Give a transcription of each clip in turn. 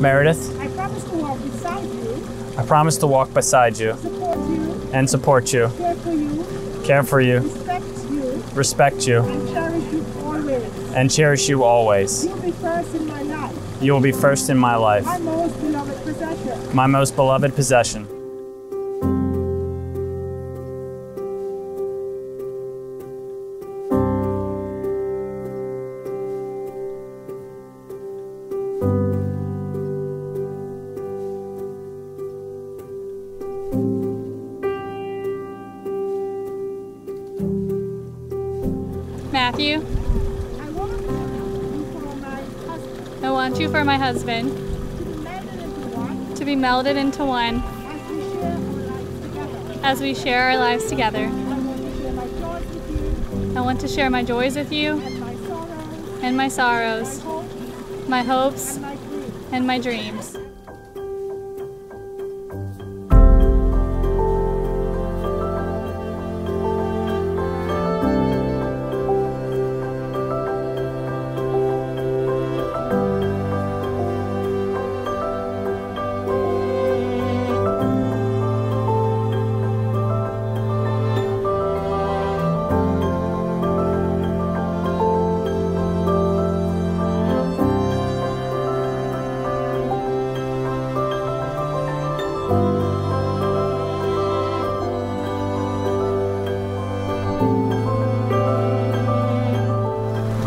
Meredith, I promise to walk beside you. I promise to walk beside you. Support you. And support you. Care for you. Care for you. Respect you. Respect you. And cherish you always. And cherish you always. You'll be first in my life. You will be first in my life. My most beloved possession. My most beloved possession. Matthew, I want you for my husband. I want you for my husband. To be melded into one. To be melded into one. As we share our lives together. As we share our lives together. I want to share my joys with you. I want to share my joys with you. And my sorrows. And my sorrows. My hopes. My hopes. And my dreams. And my dreams.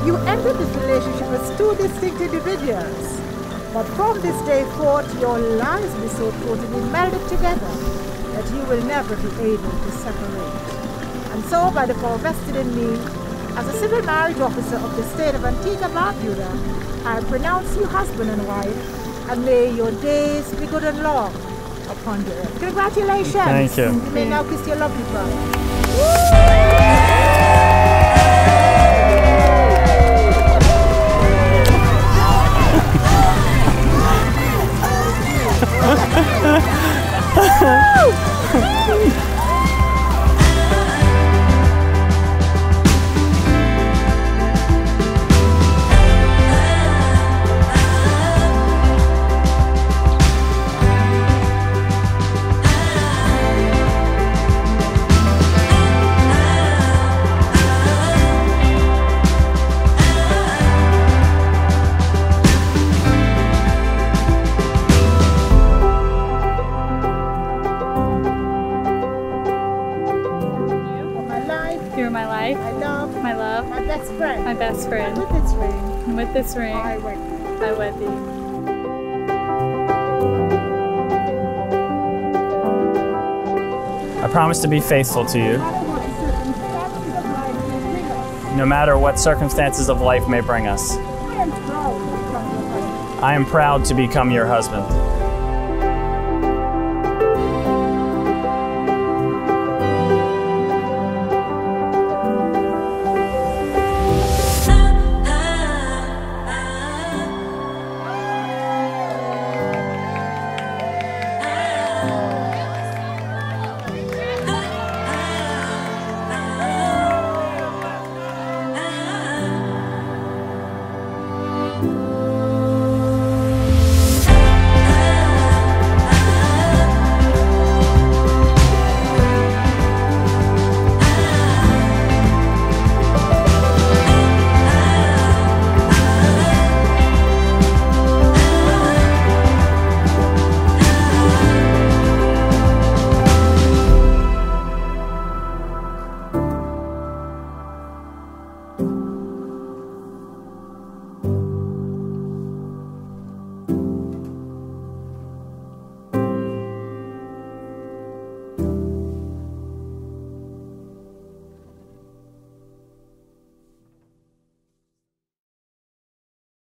You entered this relationship as two distinct individuals, but from this day forth your lives will be so totally melded together that you will never be able to separate. And so, by the power vested in me, as a civil marriage officer of the state of Antigua, Barbuda, I pronounce you husband and wife, and may your days be good and long upon the earth. Congratulations! Thank you. You may now kiss your lovely bride. My life, my love, my best friend, and with this ring, I wed thee. I promise to be faithful to you, no matter what circumstances of life may bring us. I am proud to become your husband.